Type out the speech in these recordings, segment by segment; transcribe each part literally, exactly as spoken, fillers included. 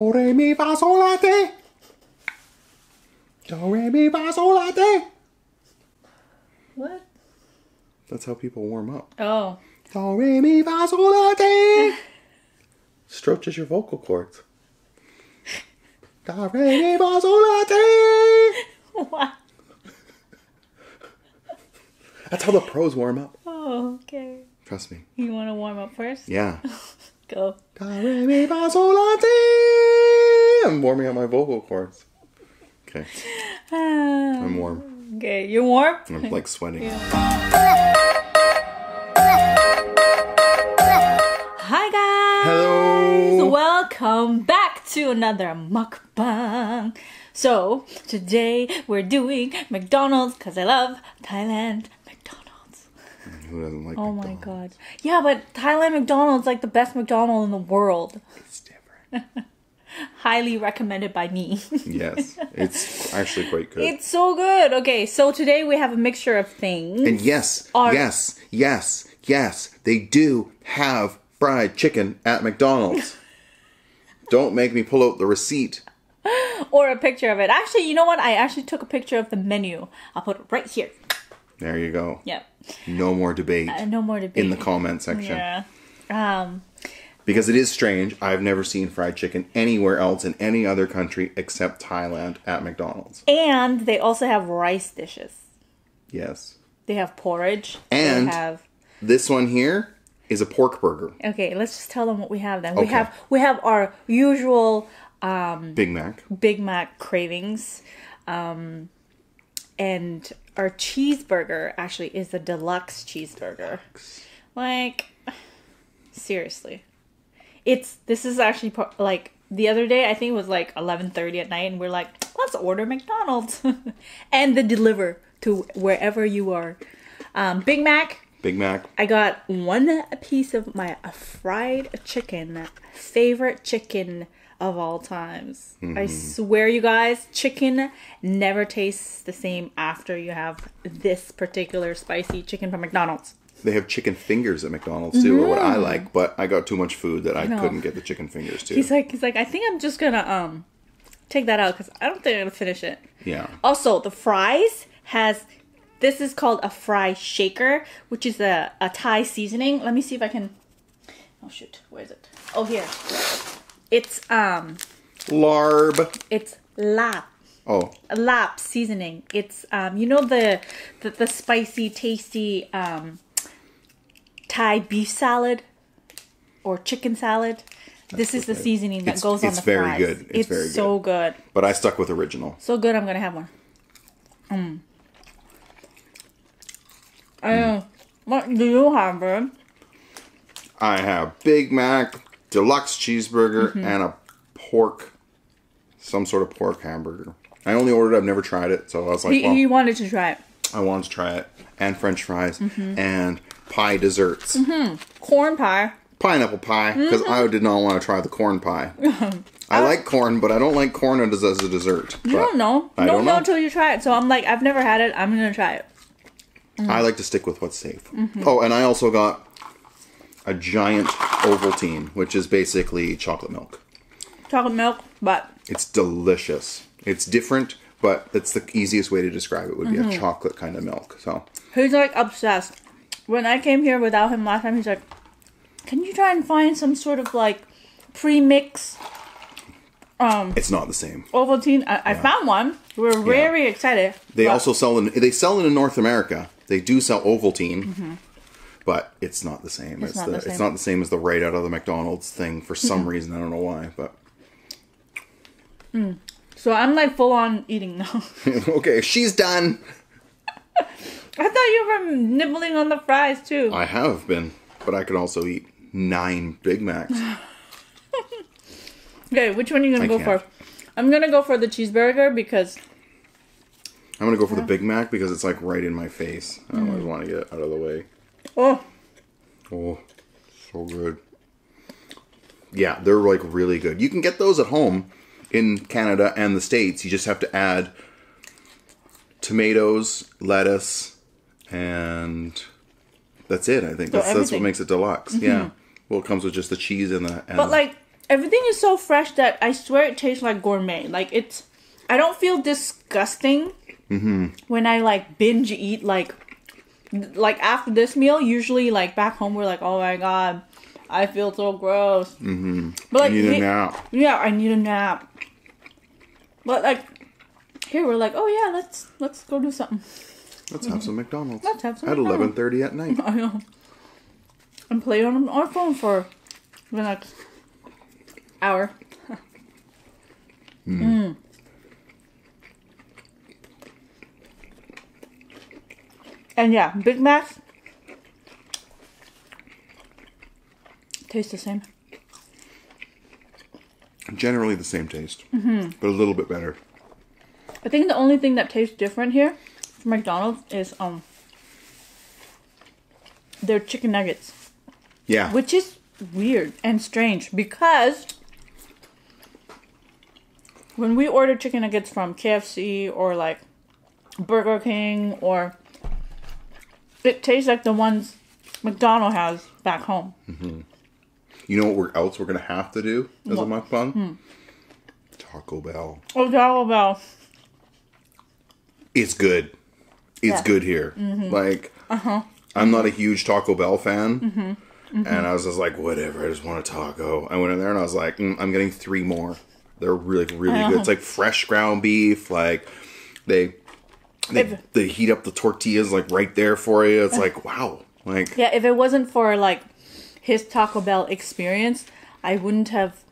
Do re mi fa sol la ti. Do re mi fa sol la ti. What? That's how people warm up. Oh. Do re mi fa sol la ti. Stretches your vocal cords. Do re mi fa sol la ti. What? That's how the pros warm up. Oh, okay. Trust me. You want to warm up first? Yeah. Go. I'm warming up my vocal cords. Okay. Uh, I'm warm. Okay, you're warm? I'm like sweating. Yeah. Hi guys! Hello! Welcome back to another mukbang. So, today we're doing McDonald's because I love Thailand. Who doesn't like oh McDonald's? My god. Yeah, but Thailand McDonald's is like the best McDonald's in the world. It's different. Highly recommended by me. Yes, it's actually quite good. It's so good. Okay, so today we have a mixture of things. And yes, Our yes, yes, yes, they do have fried chicken at McDonald's. Don't make me pull out the receipt. Or a picture of it. Actually, you know what? I actually took a picture of the menu. I'll put it right here. There you go. Yep. No more debate. Uh, no more debate. In the comment section. Yeah. Um, because it is strange. I've never seen fried chicken anywhere else in any other country except Thailand at McDonald's. And they also have rice dishes. Yes. They have porridge. And they have... this one here is a pork burger. Okay, let's just tell them what we have then. Okay. We have we have our usual um, Big Mac. Big Mac cravings. Um, and... Our cheeseburger actually is a deluxe cheeseburger. Deluxe. Like, seriously, it's this is actually like the other day. I think it was like eleven thirty at night, and we're like, let's order McDonald's, and they deliver to wherever you are. Um, Big Mac. Big Mac. I got one piece of my fried chicken, favorite chicken of all times. Mm-hmm. I swear you guys, chicken never tastes the same after you have this particular spicy chicken from McDonald's. They have chicken fingers at McDonald's too, mm-hmm. or what I like, but I got too much food that I no. couldn't get the chicken fingers to. He's like, he's like, I think I'm just gonna um take that out because I don't think I'm gonna finish it. Yeah. Also, the fries has this is called a fry shaker, which is a, a Thai seasoning. Let me see if I can. Oh shoot, where is it? Oh here. It's, um... larb. It's lap. Oh. Lap seasoning. It's, um, you know the, the, the spicy, tasty, um, Thai beef salad or chicken salad? That's this is the good. Seasoning that it's, goes on the fries. It's very good. It's, it's very good. It's so good. But I stuck with original. So good, I'm gonna have one. Mm. Mm. Uh, what do you have, bro? I have Big Mac... deluxe cheeseburger mm-hmm. and a pork, some sort of pork hamburger. I only ordered it. I've never tried it, so I was like, he, well... You wanted to try it. I wanted to try it. And french fries. Mm-hmm. And pie desserts. Mm-hmm. Corn pie. Pineapple pie, because mm-hmm. I did not want to try the corn pie. I like corn, but I don't like corn as a dessert. You don't know. You don't, don't know until you try it, so I'm like, I've never had it. I'm going to try it. Mm. I like to stick with what's safe. Mm-hmm. Oh, and I also got... a giant Ovaltine, which is basically chocolate milk. Chocolate milk, but... it's delicious. It's different, but it's the easiest way to describe it would be mm-hmm. a chocolate kind of milk, so... He's, like, obsessed. When I came here without him last time, he's like, can you try and find some sort of, like, pre-mix? Um, it's not the same. Ovaltine. I, yeah. I found one. We're very yeah. excited. They but... also sell in... They sell it in North America. They do sell Ovaltine. Mm-hmm. But it's not the same. It's, it's, not the, the same. It's not the same as the right out of the McDonald's thing for some mm-hmm. reason. I don't know why, but... Mm. So I'm like full on eating now. Okay, she's done. I thought you were nibbling on the fries too. I have been, but I could also eat nine Big Macs. Okay, which one are you going to go can't. for? I'm going to go for the cheeseburger because... I'm going to go for the Big Mac because it's like right in my face. Mm. I always want to get it out of the way. Oh, oh, so good. Yeah, they're like really good. You can get those at home in Canada and the States. You just have to add tomatoes, lettuce, and that's it. I think so that's, that's what makes it deluxe. Mm-hmm. Yeah, well, it comes with just the cheese and the. And but like everything is so fresh that I swear it tastes like gourmet. Like, it's, I don't feel disgusting mm-hmm. when I, like, binge eat, like, like, after this meal. Usually, like, back home, we're like, oh my god, I feel so gross. Mm-hmm. But, like, I need a nap. Yeah, I need a nap. But, like, here we're like, oh yeah, let's let's go do something. Let's have some McDonald's. Let's have some at McDonald's. At eleven thirty at night. I know. And play on our phone for the next hour. mm. Mm. And yeah, Big Macs taste the same. Generally the same taste, mm-hmm. but a little bit better. I think the only thing that tastes different here from McDonald's is um their chicken nuggets. Yeah. Which is weird and strange because when we order chicken nuggets from K F C or like Burger King, or it tastes like the ones McDonald's has back home. Mm-hmm. You know what we're, else we're going to have to do as what? a mukbang? Hmm. Taco Bell. Oh, Taco Bell. It's good. It's yeah. good here. Mm-hmm. Like, uh-huh. I'm mm-hmm. not a huge Taco Bell fan. Mm-hmm. Mm-hmm. And I was just like, whatever, I just want a taco. I went in there and I was like, mm, I'm getting three more. They're really, really uh-huh. good. It's like fresh ground beef. Like, they... They, if, they heat up the tortillas, like, right there for you. It's like, wow. Like, yeah, if it wasn't for, like, his Taco Bell experience, I wouldn't have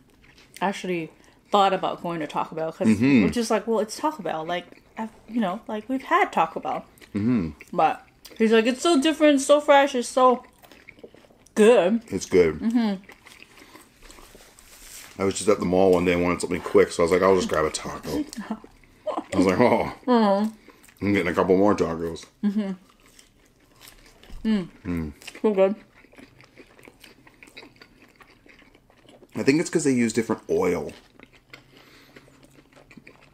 actually thought about going to Taco Bell. Because mm-hmm. we're just like, well, it's Taco Bell. Like, I've, you know, like, we've had Taco Bell. Mm-hmm. But he's like, it's so different, so fresh, it's so good. It's good. Mm-hmm. I was just at the mall one day and wanted something quick, so I was like, I'll just grab a taco. I was like, oh. Mm-hmm. I'm getting a couple more tacos. Mm-hmm. Mm. Mm. So good. I think it's because they use different oil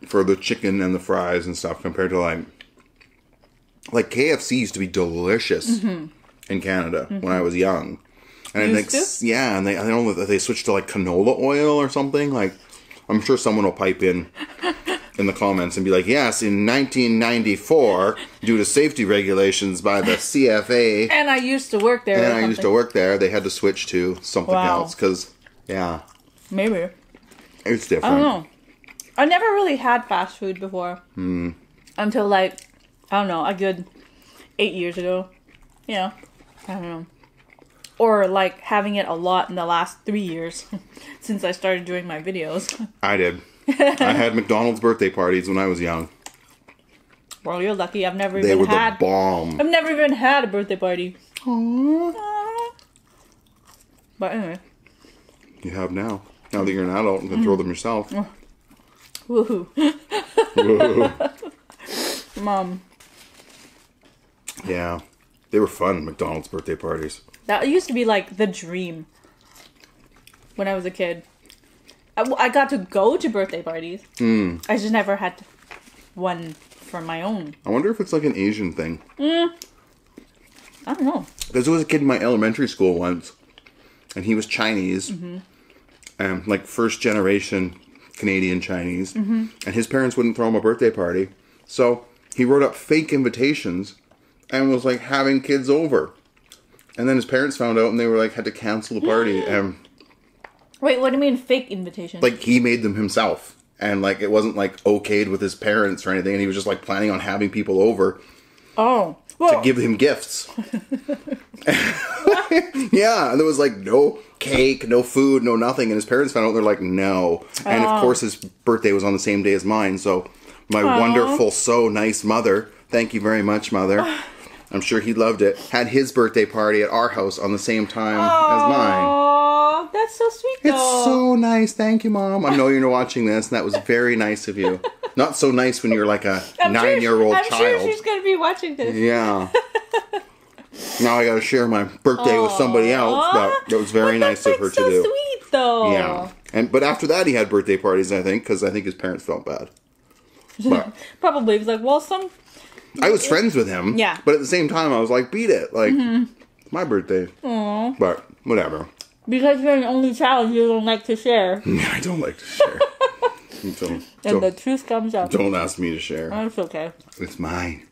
for the chicken and the fries and stuff compared to like... Like K F C used to be delicious mm-hmm. in Canada mm-hmm. when I was young. And used I think, to? Yeah, and they, I don't know if they switched to like canola oil or something. Like, I'm sure someone will pipe in... in the comments and be like, yes, in nineteen ninety-four, due to safety regulations by the C F A. And I used to work there. And I used to work there. They had to switch to something wow. else. Because, yeah. Maybe. It's different. I don't know. I never really had fast food before. Mm. Until like, I don't know, a good eight years ago. You know, I don't know. Or like having it a lot in the last three years since I started doing my videos. I did. I had McDonald's birthday parties when I was young. Well, you're lucky. I've never they even were had. The bomb. I've never even had a birthday party. Aww. Aww. But anyway, you have now. Now that you're an adult, you can mm. throw them yourself. Oh. Woohoo! Woohoo! Mom. Yeah, they were fun. McDonald's birthday parties. That used to be like the dream when I was a kid. I got to go to birthday parties. Mm. I just never had one for my own. I wonder if it's like an Asian thing. Mm. I don't know. Because there was a kid in my elementary school once, and he was Chinese, mm-hmm. um, like first generation Canadian Chinese, mm-hmm. and his parents wouldn't throw him a birthday party, so he wrote up fake invitations and was like having kids over, and then his parents found out and they were like had to cancel the party. Mm. and Wait, what do you mean fake invitation? Like, he made them himself. And, like, it wasn't, like, okayed with his parents or anything. And he was just, like, planning on having people over. Oh. Whoa. To give him gifts. Yeah. And there was, like, no cake, no food, no nothing. And his parents found out. They're like, no. And, oh. of course, his birthday was on the same day as mine. So, my oh. wonderful, so nice mother. Thank you very much, mother. I'm sure he loved it. Had his birthday party at our house on the same time oh. as mine. That's so sweet, though. It's so nice. Thank you, Mom. I know you're watching this, and that was very nice of you. Not so nice when you're like a nine-year-old child. I'm sure she's going to be watching this. Yeah. Now I got to share my birthday Aww. With somebody else, but it was very well, nice of her so to do. That's so sweet, though. Yeah. And, but after that, he had birthday parties, I think, because I think his parents felt bad. But, probably. He was like, well, some... I was it, friends with him. Yeah. But at the same time, I was like, beat it. Like, mm-hmm. it's my birthday. Aww. But whatever. Because you're an only child, you don't like to share. I don't like to share. Don't, and don't, the truth comes out. Don't ask me to share. That's okay. It's mine.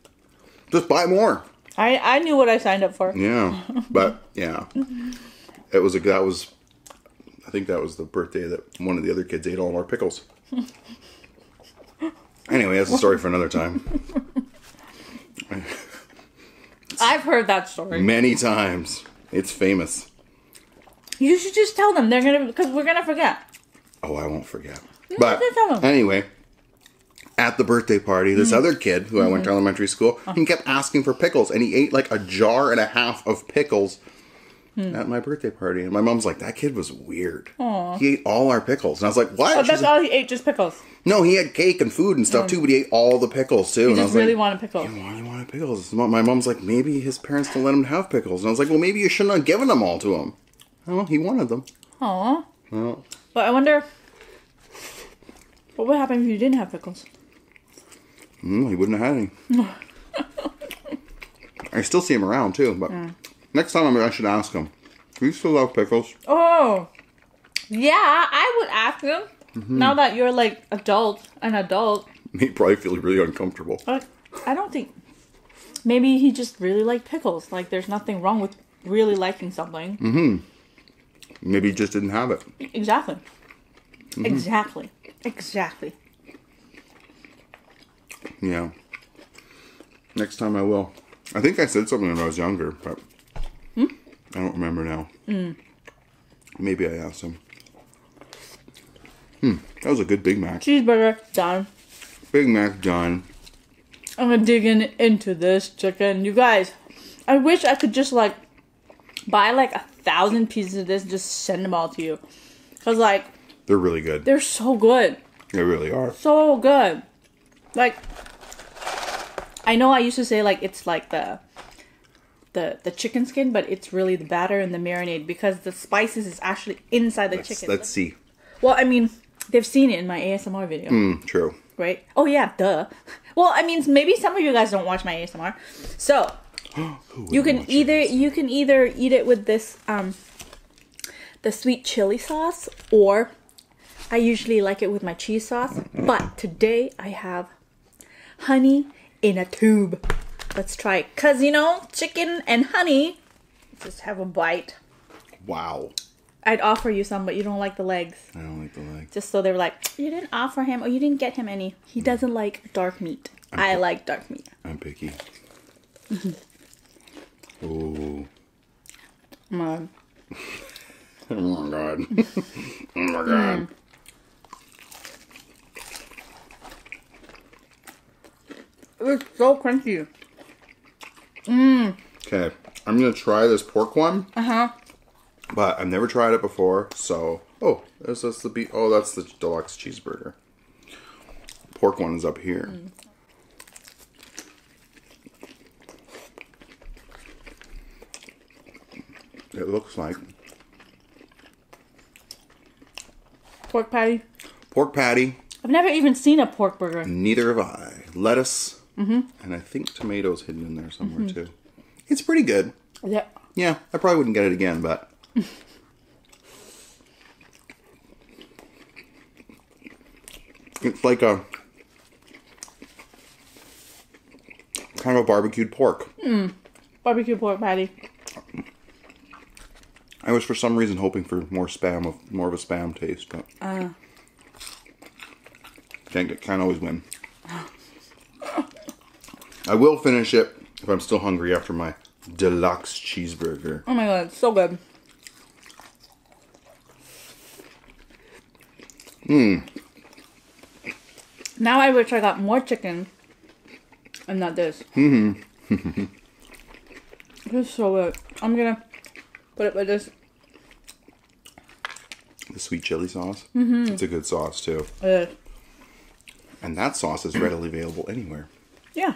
Just buy more. I, I knew what I signed up for. Yeah. But, yeah. It was a, that was, I think that was the birthday that one of the other kids ate all our pickles. Anyway, that's a story for another time. I've heard that story. Many times. It's famous. You should just tell them. They're gonna, because we're gonna forget. Oh, I won't forget. No, but anyway, at the birthday party, this mm. other kid who mm-hmm. I went to elementary school, oh. he kept asking for pickles, and he ate like a jar and a half of pickles mm. at my birthday party. And my mom's like, "That kid was weird. Aww. He ate all our pickles." And I was like, "What?" Oh, that's like, all he ate, just pickles. No, he had cake and food and stuff mm. too, but he ate all the pickles too. He and just I was really like, wanted pickles. He really wanted pickles. My mom's like, "Maybe his parents don't let him have pickles." And I was like, "Well, maybe you shouldn't have given them all to him." Oh, he wanted them. Aw. Well, but I wonder what would happen if you didn't have pickles? Mm, he wouldn't have had any. I still see him around too, but yeah. Next time I should ask him. Do you still love pickles? Oh, yeah, I would ask him. Mm-hmm. Now that you're like adult, an adult. He'd probably feel really uncomfortable. Like, I don't think. Maybe he just really liked pickles. Like, there's nothing wrong with really liking something. Mm-hmm. Maybe you just didn't have it. Exactly. Mm-hmm. Exactly. Exactly. Yeah. Next time I will. I think I said something when I was younger, but hmm? I don't remember now. Mm. Maybe I asked him. Hmm. That was a good Big Mac. Cheeseburger done. Big Mac done. I'm gonna dig in, into this chicken. You guys, I wish I could just like buy like a thousand pieces of this and just send them all to you, because like they're really good. They're so good. They really are so good. Like, I know I used to say like it's like the the the chicken skin, but it's really the batter and the marinade, because the spices is actually inside the let's, chicken let's, let's see. Well, I mean, they've seen it in my A S M R video. Mm, true, right? Oh yeah, duh. Well, I mean, maybe some of you guys don't watch my A S M R, so you can either this? you can either eat it with this um the sweet chili sauce, or I usually like it with my cheese sauce, but today I have honey in a tube. Let's try it, cuz you know, chicken and honey. Just have a bite. Wow. I'd offer you some, but you don't like the legs. I don't like the legs. Just so they were like, you didn't offer him, or you didn't get him any. He doesn't like dark meat. I'm I like dark meat. I'm picky. Oh my god. Oh my god. Oh my god. Mm. It's so crunchy. Mmm. Okay. I'm gonna try this pork one. Uh-huh. But I've never tried it before, so oh, that's that's the beef. Oh, that's the deluxe cheeseburger. Pork one is up here. Mm. It looks like pork patty. Pork patty. I've never even seen a pork burger. Neither have I. Lettuce, mm-hmm. and I think tomatoes hidden in there somewhere mm-hmm. too. It's pretty good. Yeah. Yeah. I probably wouldn't get it again, but it's like a kind of a barbecued pork. Mm. Barbecued pork patty. I was for some reason hoping for more spam, of more of a spam taste, but uh. can't get, can't always win. I will finish it if I'm still hungry after my deluxe cheeseburger. Oh my god, it's so good. Mmm. Now I wish I got more chicken and not this. Mm-hmm. This is so good. I'm gonna put it with this. The sweet chili sauce. Mm-hmm. It's a good sauce too. It is. And that sauce is readily available anywhere. Yeah.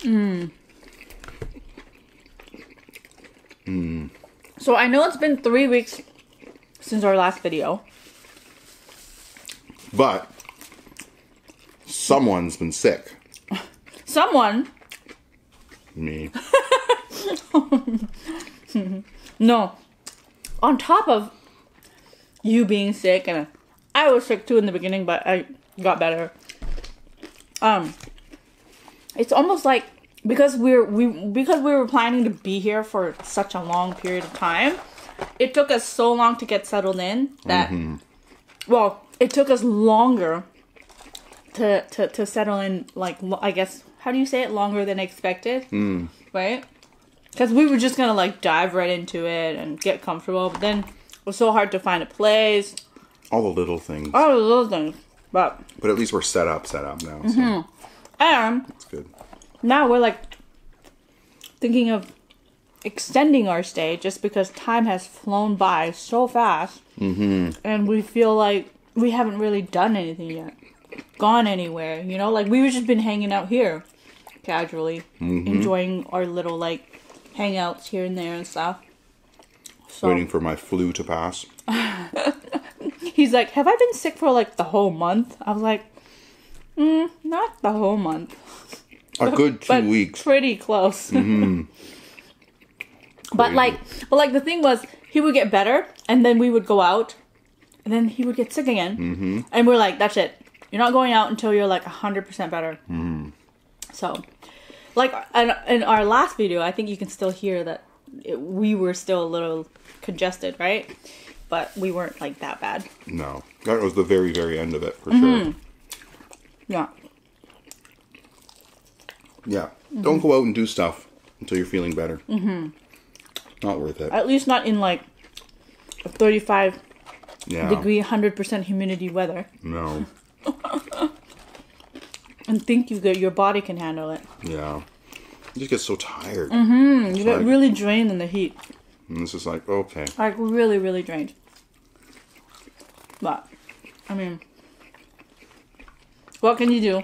Mmm. Mmm. So I know it's been three weeks since our last video. But someone's been sick. Someone Me. No. On top of you being sick, and I was sick too in the beginning, but I got better. Um, it's almost like because we're we because we were planning to be here for such a long period of time, it took us so long to get settled in that mm-hmm. well, it took us longer to to to settle in. Like I guess how do you say it? Longer than expected, mm. right? Because we were just gonna like dive right into it and get comfortable, but then it was so hard to find a place. All the little things. All the little things. But but at least we're set up, set up now. So. Mm-hmm. And that's good. Now we're like thinking of extending our stay just because time has flown by so fast, mm-hmm. and we feel like we haven't really done anything yet, gone anywhere. You know, like we've just been hanging out here, casually, mm-hmm. enjoying our little like hangouts here and there and stuff. So. Waiting for my flu to pass. He's like, have I been sick for like the whole month? I was like, mm, not the whole month. A good two but weeks. Pretty close. Mm-hmm. But like, but like the thing was, he would get better, and then we would go out, and then he would get sick again. Mm-hmm. And we're like, that's it. You're not going out until you're like one hundred percent better. Mm-hmm. So, like in our last video, I think you can still hear that it, we were still a little congested, right? But we weren't like that bad. No. That was the very, very end of it for mm-hmm. sure. Yeah. Yeah. Mm-hmm. Don't go out and do stuff until you're feeling better. Mm-hmm. Not worth it. At least not in like a thirty-five yeah. degree, one hundred percent humidity weather. No. And think you get your body can handle it. Yeah. You just get so tired. Mm-hmm. You get like, really drained in the heat. And this is like, okay. Like really, really drained. But, I mean, what can you do?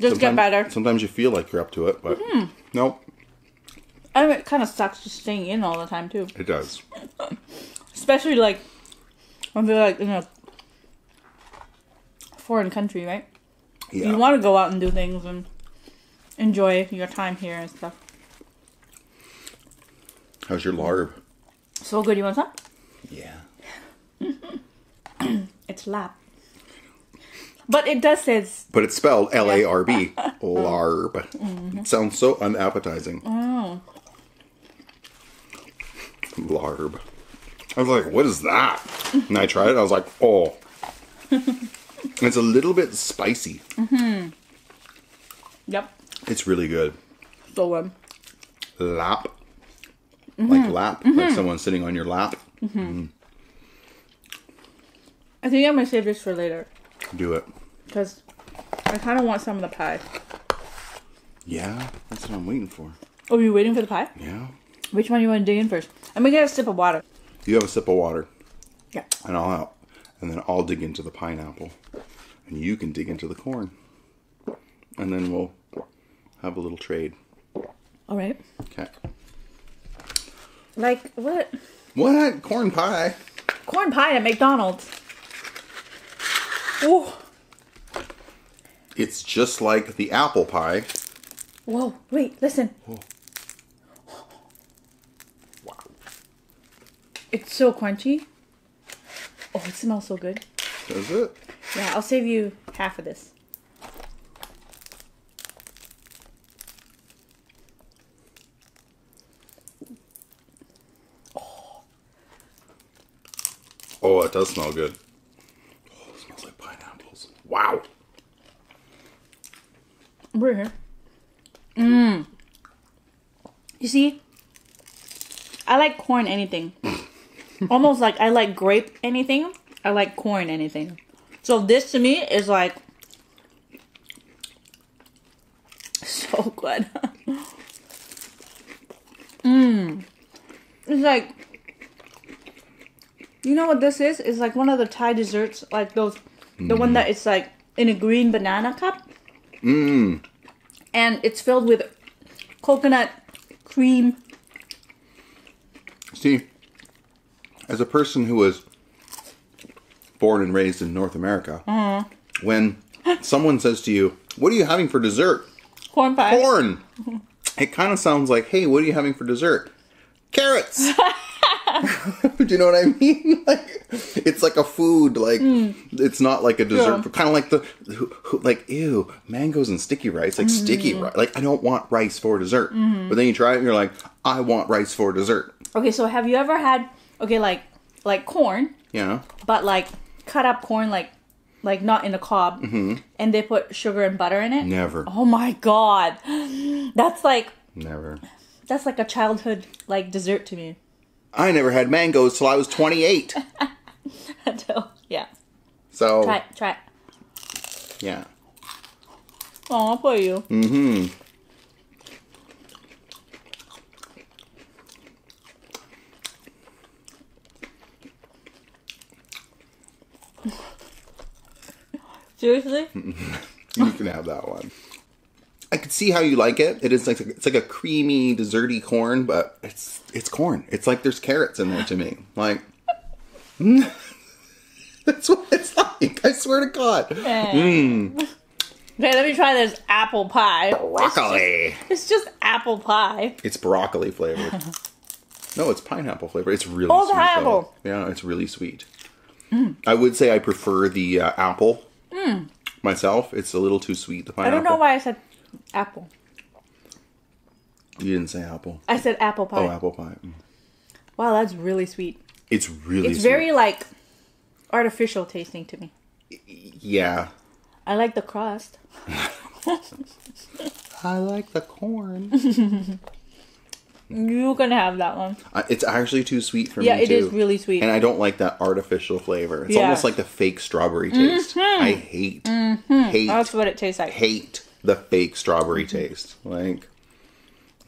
Just sometimes, get better. Sometimes you feel like you're up to it, but mm-hmm. nope. I mean, it kind of sucks just staying in all the time, too. It does. Especially, like, when they're, like, in a foreign country, right? Yeah. You want to go out and do things and enjoy your time here and stuff. How's your larb? So good. You want some? Yeah. It's lap. But it does say it's... But it's spelled L A R B. Larb. Mm-hmm. It sounds so unappetizing. Oh. Larb. I was like, what is that? And I tried it. I was like, oh. It's a little bit spicy. Mm-hmm. Yep. It's really good. So good. Um, lap. Mm-hmm. Like lap. Mm-hmm. Like someone sitting on your lap. Mm-hmm. Mm-hmm. I think I'm going to save this for later. Do it. Because I kind of want some of the pie. Yeah, that's what I'm waiting for. Oh, you're waiting for the pie? Yeah. Which one do you want to dig in first? I'm going to get a sip of water. You have a sip of water. Yeah. And I'll out. And then I'll dig into the pineapple. And you can dig into the corn. And then we'll have a little trade. All right. Okay. Like what? What? Corn pie. Corn pie at McDonald's. Ooh. It's just like the apple pie. Whoa, wait, listen. Whoa. Wow. It's so crunchy. Oh, it smells so good. Does it? Yeah, I'll save you half of this. Oh, oh it does smell good. Wow. We're here. Mmm. You see, I like corn anything. Almost like I like grape anything. I like corn anything. So this to me is like so good. Mmm. It's like, you know what this is? It's like one of the Thai desserts, like those. The one that it's like in a green banana cup. Mmm. And it's filled with coconut cream. See, as a person who was born and raised in North America, mm-hmm. when someone says to you, what are you having for dessert? Corn pie. Corn. It kind of sounds like, hey, what are you having for dessert? Carrots! Do you know what I mean? Like, it's like a food, like, mm. it's not like a dessert. Yeah. Kind of like the, like, ew, mangoes and sticky rice, like mm. sticky rice. Like, I don't want rice for dessert. Mm. But then you try it and you're like, I want rice for dessert. Okay, so have you ever had, okay, like, like corn. Yeah. But like, cut up corn, like, like not in a cob. Mm-hmm. And they put sugar and butter in it? Never. Oh my God. That's like. Never. That's like a childhood, like, dessert to me. I never had mangoes till I was twenty-eight. Until, yeah. So. Try it, try it. Yeah. Oh, for you. Mm-hmm. Seriously? You can have that one. I could see how you like it. It is like it's like a creamy, desserty corn, but it's it's corn. It's like there's carrots in there to me. Like mm, that's what it's like. I swear to God. Yeah. Mm. Okay, let me try this apple pie. Broccoli. It's just, it's just apple pie. It's broccoli flavored. No, it's pineapple flavored. It's really oh, sweet. Oh, pineapple. Yeah, it's really sweet. Mm. I would say I prefer the uh, apple mm. myself. It's a little too sweet. The pineapple. I don't know why I said. Apple. You didn't say apple. I said apple pie. Oh, apple pie. Mm. Wow, that's really sweet. It's really it's sweet. It's very, like, artificial tasting to me. Yeah. I like the crust. I like the corn. You can have that one. Uh, it's actually too sweet for yeah, me, too. Yeah, it is really sweet. And I don't like that artificial flavor. It's yeah. almost like the fake strawberry taste. Mm-hmm. I hate. Mm-hmm. Hate. That's what it tastes like. Hate. The fake strawberry taste. Like,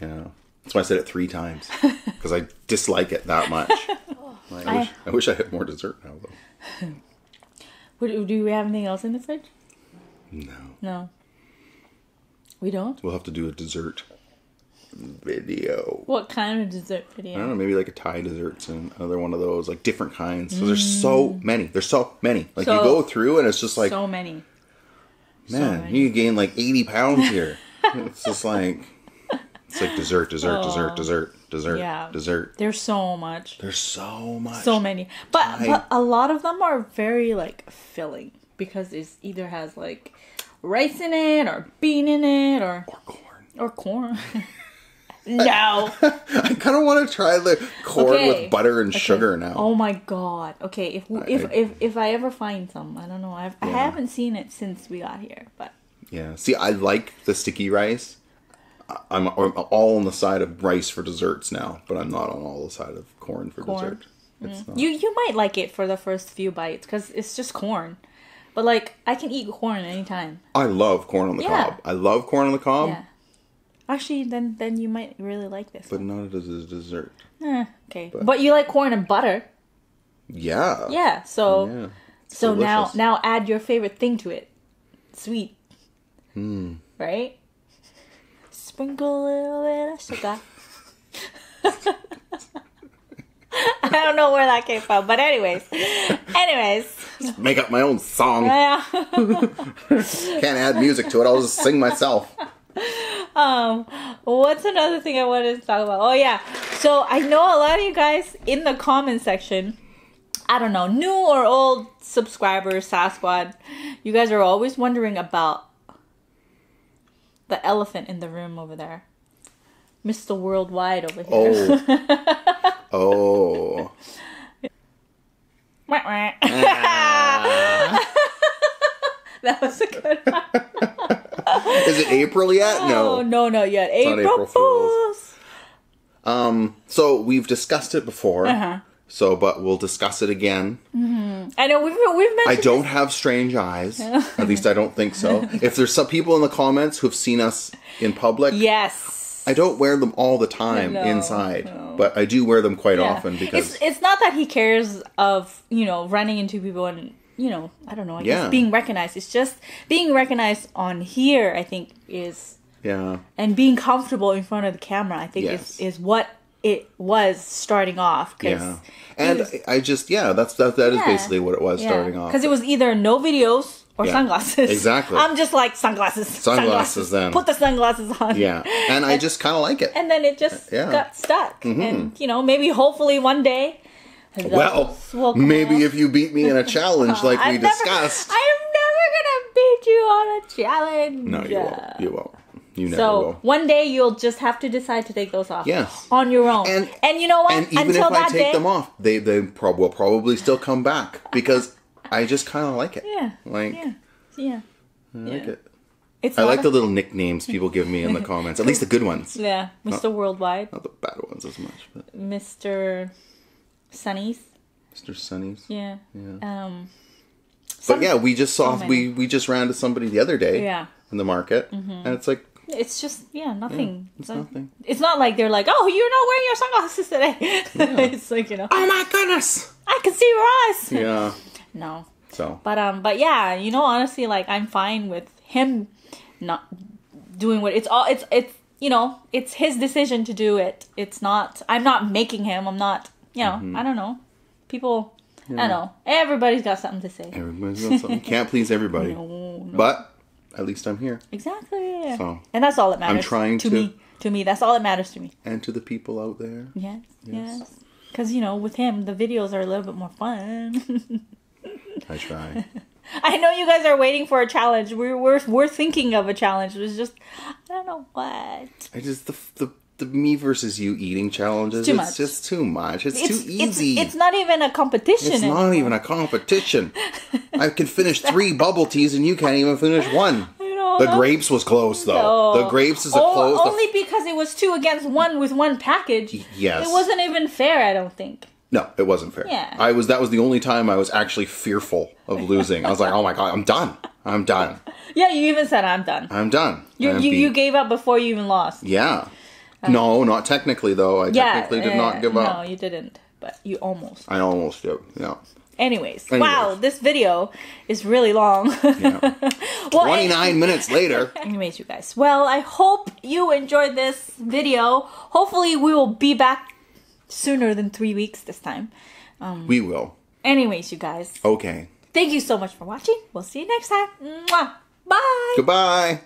you know. That's why I said it three times. Because I dislike it that much. Like, I, wish, I, I wish I had more dessert now, though. Would, do we have anything else in the fridge? No. No. We don't? We'll have to do a dessert video. What kind of dessert video? I don't know. Maybe like a Thai desserts and another one of those. Like different kinds. So mm. there's so many. There's so many. Like so, you go through and it's just like. So many. Man, so you gain like eighty pounds here. It's just like, it's like dessert, dessert, oh. dessert, dessert, dessert, yeah. dessert. There's so much. There's so much. So many. But, I, but a lot of them are very like filling because it either has like rice in it or bean in it or. Or corn. Or corn. No. I, I kind of want to try the corn okay. with butter and okay. sugar now. Oh my God. Okay, if we, I, if, if if I ever find some, I don't know. I've, yeah. I haven't seen it since we got here, but yeah. See, I like the sticky rice. I'm, I'm all on the side of rice for desserts now, but I'm not on all the side of corn for corn. dessert. It's mm. not... You you might like it for the first few bites because it's just corn, but like I can eat corn anytime. I love corn on the yeah. cob. I love corn on the cob. Yeah. Actually, then then you might really like this. But one. Not as a dessert. Eh, okay. But. but you like corn and butter. Yeah. Yeah. So yeah. so delicious. now now add your favorite thing to it. Sweet. Hmm. Right? Sprinkle a little bit of sugar. I don't know where that came from, but anyways. Anyways. Just make up my own song. Yeah. Can't add music to it. I'll just sing myself. Um, what's another thing I wanted to talk about? Oh yeah, so I know a lot of you guys in the comment section, I don't know, new or old subscribers, Sasquad, you guys are always wondering about the elephant in the room over there. Mister Worldwide over here. Oh. Oh. That was a good one. Is it April yet? No. Oh, no, not yet. It's April, not April Fools. Um, so we've discussed it before. Uh-huh. So, but we'll discuss it again. Mm-hmm. I know we've we've mentioned. I don't this. have strange eyes. At least I don't think so. If there's some people in the comments who've seen us in public, yes. I don't wear them all the time no, inside, no. but I do wear them quite yeah. often because it's, it's not that he cares of you know running into people and. You know, I don't know. I yeah. guess being recognized. It's just being recognized on here, I think, is... Yeah. And being comfortable in front of the camera, I think, yes. is, is what it was starting off. Cause yeah. And was, I just... Yeah, that's that, that is yeah. basically what it was yeah. starting off. Because it was either no videos Or yeah, sunglasses. Exactly. I'm just like, sunglasses. Sunglasses, sunglasses then. Put the sunglasses on. Yeah. And, and I just kind of like it. And then it just yeah. got stuck. Mm-hmm. And, you know, maybe hopefully one day. Well, maybe out. if you beat me in a challenge like we never, discussed. I'm never going to beat you on a challenge. No, you won't. You won't. You never so will. One day you'll just have to decide to take those off. Yes. On your own. And, and you know what? And even Until if I take day, them off, they, they prob will probably still come back because I just kind of like it. Yeah. Like, yeah. Yeah. I like yeah. it. It's I like the little nicknames people give me in the comments. At least the good ones. Yeah. Mister Not, Worldwide. Not the bad ones as much. But. Mister Sunny's. Mister Sunny's. Yeah. Yeah. Um, but yeah, we just saw, so we, we just ran to somebody the other day. Yeah. In the market. Mm-hmm. And it's like. It's just, yeah, nothing. Yeah, it's like, nothing. It's not like they're like, oh, you're not wearing your sunglasses today. Yeah. It's like, you know. Oh my goodness. I can see your eyes. Yeah. No. So. But um, but yeah, you know, honestly, like I'm fine with him not doing what it's all. It's it's you know, it's his decision to do it. It's not. I'm not making him. I'm not. You know. Mm-hmm. I don't know. People. Yeah. I don't know. Everybody's got something to say. Everybody's got something. Can't please everybody. No, no. But at least I'm here. Exactly. So. And that's all that matters. I'm trying to, to me. To me, that's all that matters to me. And to the people out there. Yes. Yes. yes. Because you know, with him, the videos are a little bit more fun. I try. I know you guys are waiting for a challenge. We're we're we're thinking of a challenge. It was just I don't know what. I just the the, the me versus you eating challenges. It's, too it's just too much. It's, it's too easy. It's, it's not even a competition. It's anymore. not even a competition. I can finish three bubble teas and you can't even finish one. You know, the grapes was close though. No. The grapes is a oh, close. Only because it was two against one with one package. Yes. It wasn't even fair. I don't think. No, it wasn't fair. Yeah. I was. That was the only time I was actually fearful of losing. I was like, "Oh my god, I'm done. I'm done." Yeah, you even said, "I'm done. I'm done." You I'm you, you gave up before you even lost. Yeah. Um, no, not technically though. I yeah, technically did yeah, not give up. No, you didn't, but you almost. I almost did. Yeah. Anyways, Anyways, wow, this video is really long. Yeah. well, twenty-nine minutes later. Anyways, you guys. Well, I hope you enjoyed this video. Hopefully, we will be back. Sooner than three weeks this time. Um, we will. Anyways, you guys. Okay. Thank you so much for watching. We'll see you next time. Mwah. Bye. Goodbye.